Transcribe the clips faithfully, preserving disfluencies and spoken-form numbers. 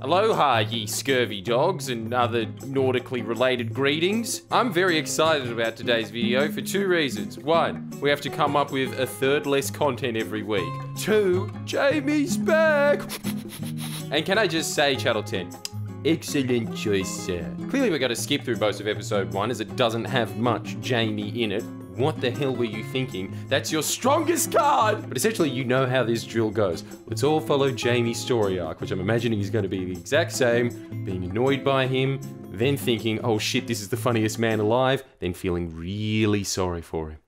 Aloha, ye scurvy dogs, and other nautically related greetings. I'm very excited about today's video for two reasons. One, we have to come up with a third less content every week. Two, Jamie's back! And can I just say, Channel ten, excellent choice, sir. Clearly we're going to skip through most of episode one as it doesn't have much Jamie in it. What the hell were you thinking? That's your strongest card! But essentially, you know how this drill goes. Let's all follow Jamie's story arc, which I'm imagining is going to be the exact same, being annoyed by him, then thinking, oh shit, this is the funniest man alive, then feeling really sorry for him.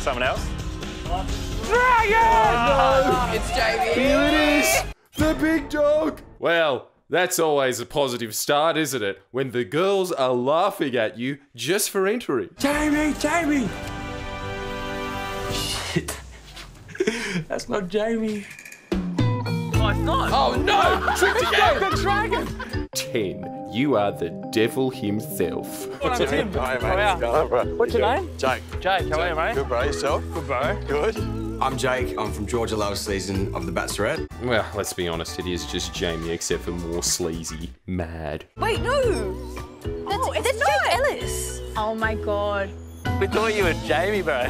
Someone else? Dragon! Oh, no. It's Jamie! Here it is! The big dog! Well, that's always a positive start, isn't it? When the girls are laughing at you just for entering. Jamie! Jamie! Shit. That's not Jamie. Oh, it's not. Oh, no! Tricked again! The dragon! Ten. You are the devil himself. What's your name? Hi, mate. What's your name? Jake. Jake, how are you, mate? Good, bro. Yourself? Good, bro. Good. I'm Jake. I'm from Georgia last season of The Bachelorette. Well, let's be honest, it is just Jamie, except for more sleazy, mad. Wait, no! That's, oh, it's that's Jake Ellis. Oh my god. We thought you were Jamie, bro.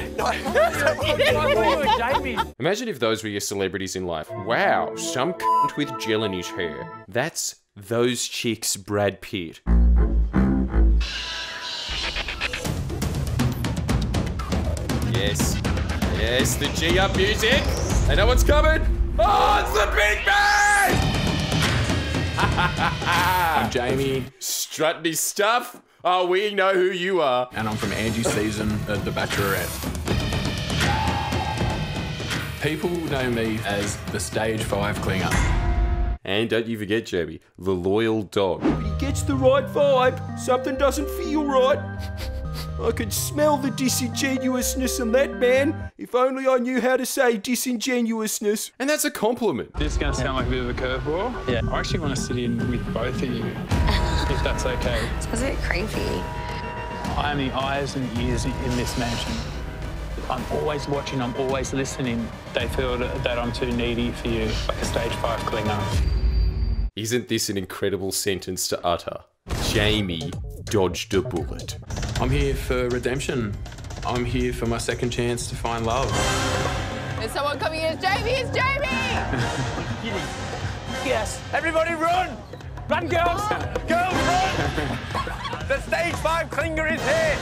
Jamie. Imagine if those were your celebrities in life. Wow, some cunt with gel in his hair. That's those chicks, Brad Pitt. Yes. Yes, the G up music. I know what's coming. Oh, it's the big man! I'm Jamie. Strutting his stuff. Oh, we know who you are. And I'm from Angie's season of The Bachelorette. People know me as the stage five clinger. And don't you forget, Jamie, the loyal dog. He gets the right vibe. Something doesn't feel right. I could smell the disingenuousness in that man. If only I knew how to say disingenuousness. And that's a compliment. This is going to sound like a bit of a curveball. Yeah. I actually want to sit in with both of you, if that's okay. It's a bit creepy. I am the eyes and ears in this mansion. I'm always watching, I'm always listening. They feel that I'm too needy for you, like a stage five clinger. Isn't this an incredible sentence to utter? Jamie dodged a bullet. I'm here for redemption. I'm here for my second chance to find love. There's someone coming in. It's Jamie! It's Jamie! Yes. Everybody run! Run, girls! Oh. Girls, run! The stage five clinger is here!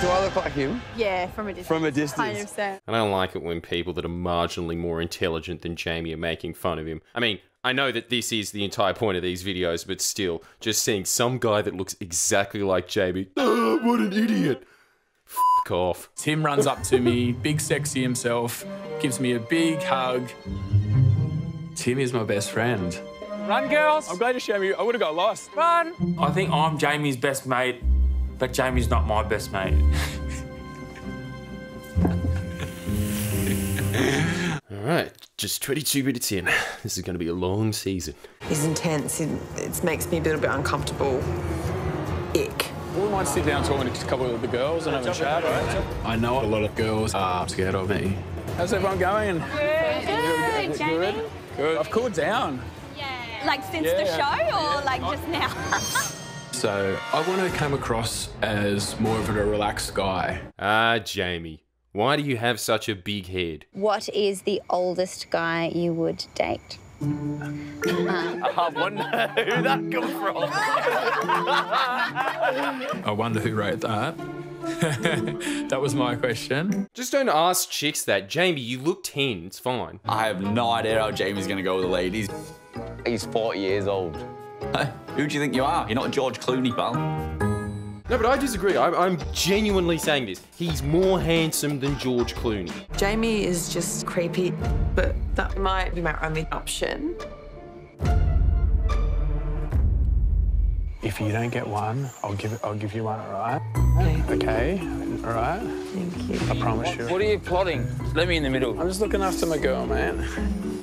Do I look like him? Yeah, from a distance. From a distance. one hundred percent. I don't like it when people that are marginally more intelligent than Jamie are making fun of him. I mean, I know that this is the entire point of these videos, but still, just seeing some guy that looks exactly like Jamie. Oh, what an idiot. F*** off. Tim runs up to me, big sexy himself, gives me a big hug. Tim is my best friend. Run, girls. I'm glad to show you. I would have got lost. Run. I think I'm Jamie's best mate, but Jamie's not my best mate. All right, just twenty-two minutes in. This is going to be a long season. It's intense. It, it makes me a little bit uncomfortable. Ick. We might sit down talking to a couple of the girls and have a chat, right? I know a lot of girls are scared of me. How's everyone going? Good. Good, Jamie. Good. Good. I've cooled down. Yeah. Like since yeah. the show or yeah. like I... just now? So I want to come across as more of a relaxed guy. Ah, Jamie. Why do you have such a big head? What is the oldest guy you would date? um. I wonder who that comes from. I wonder who wrote that. That was my question. Just don't ask chicks that. Jamie, you look ten, it's fine. I have no idea how Jamie's gonna go with the ladies. He's forty years old. Hey, who do you think you are? You're not George Clooney, pal. No, but I disagree. I'm, I'm genuinely saying this. He's more handsome than George Clooney. Jamie is just creepy, but that might be my only option. If you don't get one, I'll give it. I'll give you one, all right? Okay, all right. Thank you. I promise you. What are you plotting? Let me in the middle. I'm just looking after my girl, man.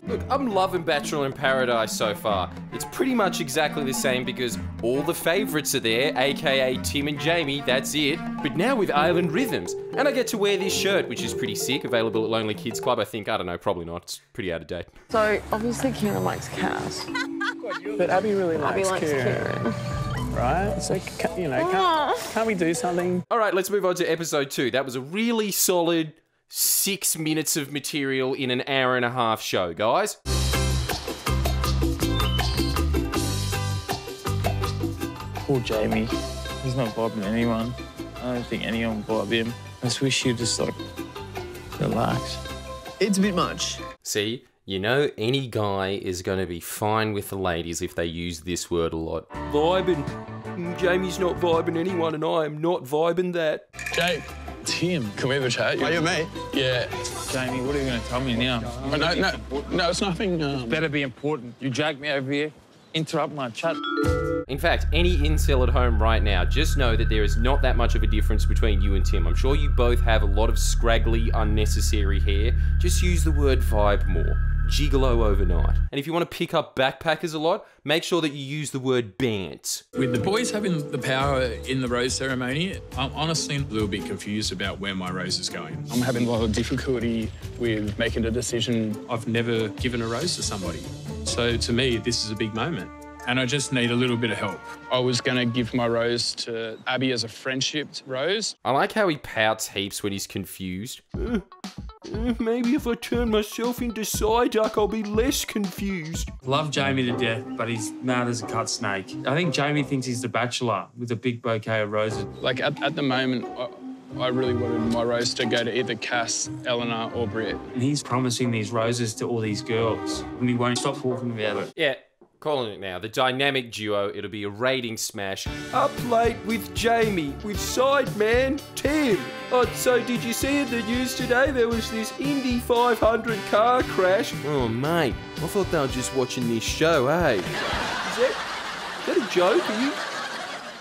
Look, I'm loving Bachelor in Paradise so far. It's pretty much exactly the same because all the favorites are there, aka Tim and Jamie, that's it. But now with Island Rhythms, and I get to wear this shirt, which is pretty sick, available at Lonely Kids Club, I think. I don't know, probably not. It's pretty out of date. So, obviously Kieran likes Cass, but Abby really likes, Abby likes Kieran. Kieran. Right? So, you know, can't, can't we do something? All right, let's move on to episode two. That was a really solid six minutes of material in an hour and a half show, guys. Poor Jamie. He's not bobbing anyone. I don't think anyone will bob him. I just wish you'd just, like, relax. It's a bit much. See, you know, any guy is going to be fine with the ladies if they use this word a lot. Vibin'. Jamie's not vibing anyone, and I am not vibing that. Jake. Tim. Can we have a chat? Are you mate? Yeah. Jamie, what are you going to tell me now? Oh, no, no, no, it's nothing. Um... It's better be important. You drag me over here, interrupt my chat. In fact, any incel at home right now, just know that there is not that much of a difference between you and Tim. I'm sure you both have a lot of scraggly, unnecessary hair. Just use the word vibe more. Gigolo overnight. And if you want to pick up backpackers a lot, make sure that you use the word bant. With the boys having the power in the rose ceremony, I'm honestly a little bit confused about where my rose is going. I'm having a lot of difficulty with making a decision. I've never given a rose to somebody. So to me, this is a big moment. And I just need a little bit of help. I was going to give my rose to Abby as a friendship rose. I like how he pouts heaps when he's confused. Uh, uh, maybe if I turn myself into Psyduck, I'll be less confused. Love Jamie to death, but he's mad as a cut snake. I think Jamie thinks he's the bachelor with a big bouquet of roses. Like, at, at the moment, I, I really wanted my rose to go to either Cass, Eleanor or Britt. And he's promising these roses to all these girls, and he won't stop talking about it. Yeah. Calling it now, the dynamic duo, it'll be a rating smash. Up late with Jamie, with Sideman Tim. Oh, so did you see in the news today there was this Indy five hundred car crash? Oh, mate, I thought they were just watching this show, hey? Eh? Is that, is that a joke? Are you,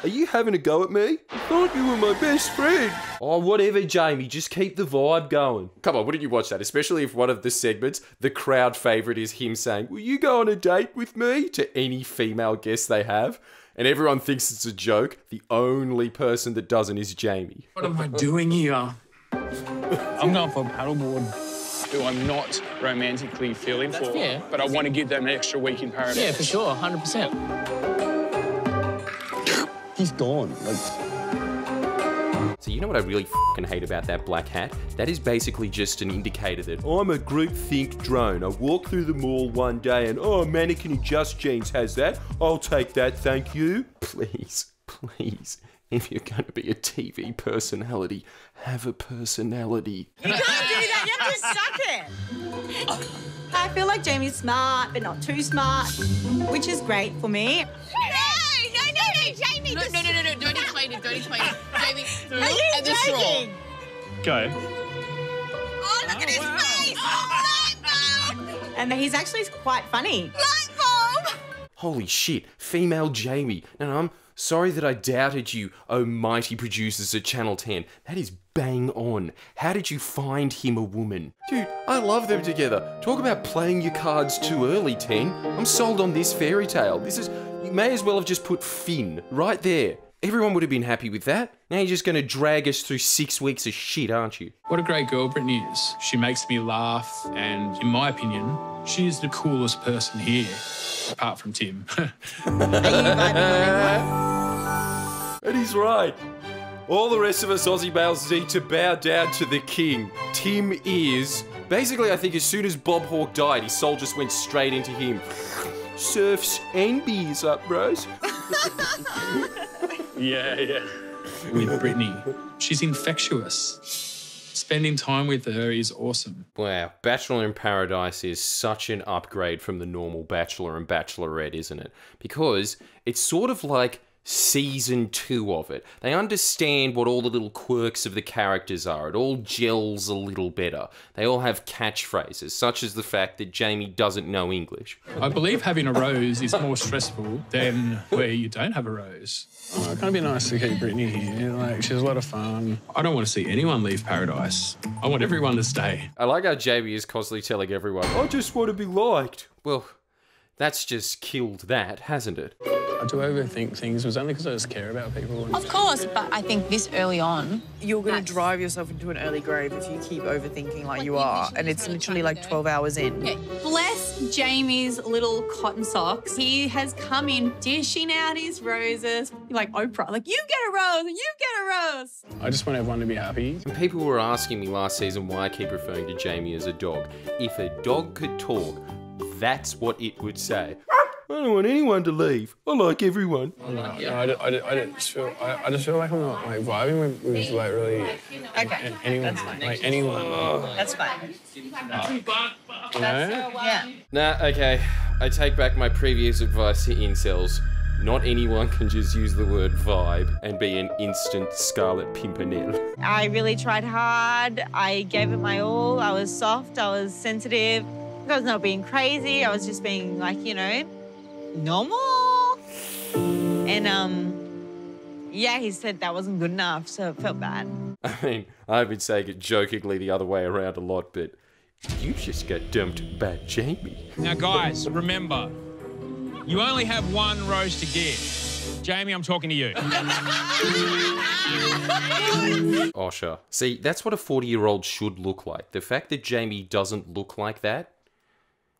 are you having a go at me? I thought you were my best friend. Oh, whatever, Jamie, just keep the vibe going. Come on, wouldn't you watch that? Especially if one of the segments, the crowd favourite, is him saying, will you go on a date with me? To any female guest they have. And everyone thinks it's a joke. The only person that doesn't is Jamie. What am I doing here? I'm going for a paddleboard. Who I'm not romantically feeling That's for. Fair. But I want to give them an extra week in paradise. Yeah, for sure, one hundred percent. He's gone. Like... So you know what I really f***ing hate about that black hat? That is basically just an indicator that I'm a groupthink drone. I walk through the mall one day and, oh, a mannequin in Just Jeans has that. I'll take that, thank you. Please, please, if you're going to be a T V personality, have a personality. You can't do that, you have to suck it. I feel like Jamie's smart, but not too smart, which is great for me. Jamie, no, no, no, no, no, don't explain it, don't explain it. Jamie, look at the straw. Go. Oh, look oh, at his wow. face! Oh, light bulb! And he's actually quite funny. Light bulb! Holy shit, female Jamie. No, no, I'm sorry that I doubted you, oh mighty producers of Channel ten. That is bang on. How did you find him a woman? Dude, I love them together. Talk about playing your cards too early, ten. I'm sold on this fairy tale. This is... You may as well have just put Finn right there. Everyone would have been happy with that. Now you're just going to drag us through six weeks of shit, aren't you? What a great girl Brittany is. She makes me laugh, and in my opinion, she is the coolest person here, apart from Tim. And he's right. All the rest of us Aussie males need to bow down to the king. Tim is... Basically, I think as soon as Bob Hawke died, his soul just went straight into him. Surfs and bees up, bros. Yeah, yeah. With Brittany, she's infectious. Spending time with her is awesome. Wow, Bachelor in Paradise is such an upgrade from the normal Bachelor and Bachelorette, isn't it? Because it's sort of like season two of it. They understand what all the little quirks of the characters are. It all gels a little better. They all have catchphrases, such as the fact that Jamie doesn't know English. I believe having a rose is more stressful than where you don't have a rose. Oh, it's going to be nice to keep Brittany here. Like, she's a lot of fun. I don't want to see anyone leave Paradise. I want everyone to stay. I like how Jamie is constantly telling everyone, I just want to be liked. Well, that's just killed that, hasn't it? I do overthink things. It was only because I just care about people. Of course, but I think this early on... You're going to drive yourself into an early grave if you keep overthinking like, like you are, and it's literally like twelve hours in. Okay. Bless Jamie's little cotton socks. He has come in dishing out his roses. Like Oprah, like, you get a rose, you get a rose. I just want everyone to be happy. And people were asking me last season why I keep referring to Jamie as a dog. If a dog could talk, that's what it would say. I don't want anyone to leave. I like everyone. Oh, no, no, I, don't, I, don't, I, don't feel, I, I just feel like I'm not like, vibing with, with like really... Okay, anyone, that's fine. Like anyone. Oh. That's fine. Oh. No? Yeah. Nah, okay. I take back my previous advice to incels. Not anyone can just use the word vibe and be an instant Scarlet Pimpernel. I really tried hard. I gave it my all. I was soft. I was sensitive. I was not being crazy. I was just being like, you know, normal. And, um, yeah, he said that wasn't good enough, so it felt bad. I mean, I've been saying it jokingly the other way around a lot, but you just got dumped by Jamie. Now, guys, remember, you only have one rose to give. Jamie, I'm talking to you. Osher. See, that's what a forty-year-old should look like. The fact that Jamie doesn't look like that...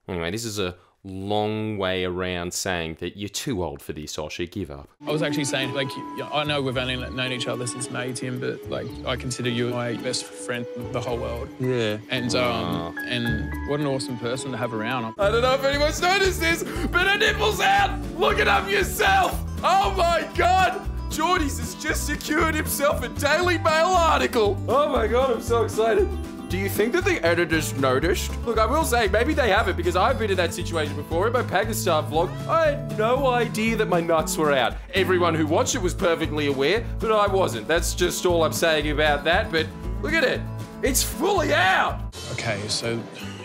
Anyway, this is a... long way around saying that you're too old for this, Osher, give up. I was actually saying, like, I know we've only known each other since May, Tim, but, like, I consider you my best friend in the whole world. Yeah. And, um, Aww. and what an awesome person to have around. I don't know if anyone's noticed this, but her nipple's out! Look it up yourself! Oh, my God! Geordie's has just secured himself a Daily Mail article! Oh, my God, I'm so excited. Do you think that the editors noticed? Look, I will say, maybe they haven't, because I've been in that situation before. In my Pegasus vlog, I had no idea that my nuts were out. Everyone who watched it was perfectly aware, but I wasn't. That's just all I'm saying about that, but look at it. It's fully out. Okay, so,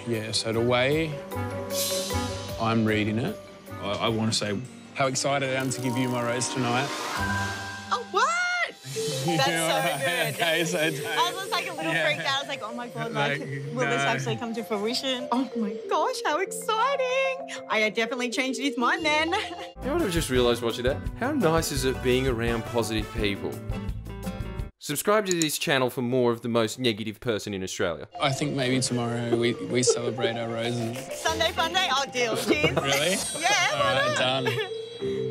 yeah, so the way I'm reading it, I, I want to say how excited I am to give you my rose tonight. Oh, what? That's yeah, so right. good. Okay, so, okay. I was just like a little yeah. freaked out. I was like, oh my God, like, like, will no. this actually come to fruition? Oh my gosh, how exciting. I definitely changed his mind then. You know what I've just realised watching that? How nice is it being around positive people? Subscribe to this channel for more of the most negative person in Australia. I think maybe tomorrow we, we celebrate our roses. Sunday, Funday? Oh, deal. Cheers. Really? Yeah, all right, not? done.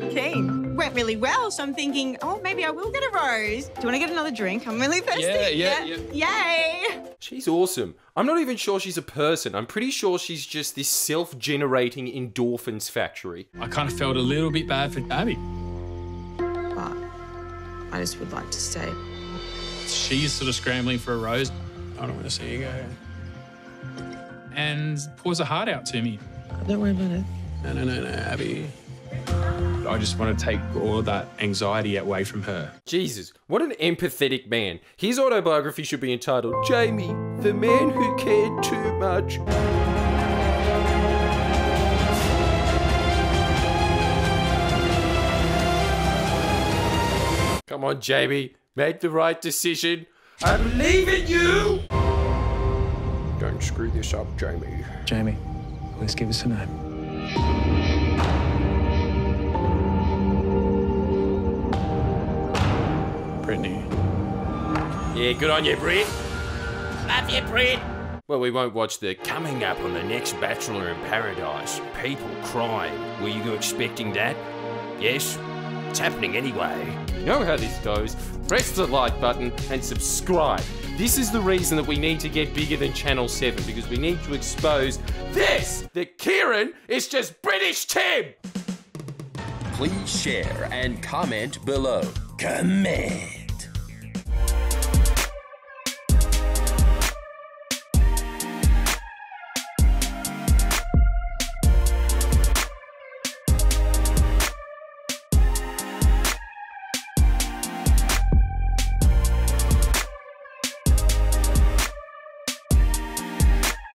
Keen. Went really well, so I'm thinking, oh, maybe I will get a rose. Do you want to get another drink? I'm really thirsty. Yeah, yeah, yeah. yeah. Yay! She's awesome. I'm not even sure she's a person. I'm pretty sure she's just this self-generating endorphins factory. I kind of felt a little bit bad for Abby. But I just would like to stay. She's sort of scrambling for a rose. I don't want to see you go. And pours her heart out to me. Don't worry about it. No, no, no, no, Abby. I just want to take all of that anxiety away from her. Jesus, what an empathetic man. His autobiography should be entitled, Jamie, the man who cared too much. Come on, Jamie, make the right decision. I believe in you. Don't screw this up, Jamie. Jamie, please give us a name. Brittany. Yeah, good on you, Brit. Love you, Brit. Well, we won't watch the coming up on the next Bachelor in Paradise. People crying. Were you expecting that? Yes? It's happening anyway. You know how this goes. Press the like button and subscribe. This is the reason that we need to get bigger than Channel seven, because we need to expose this, that Kieran is just British Tim. Please share and comment below. Come in.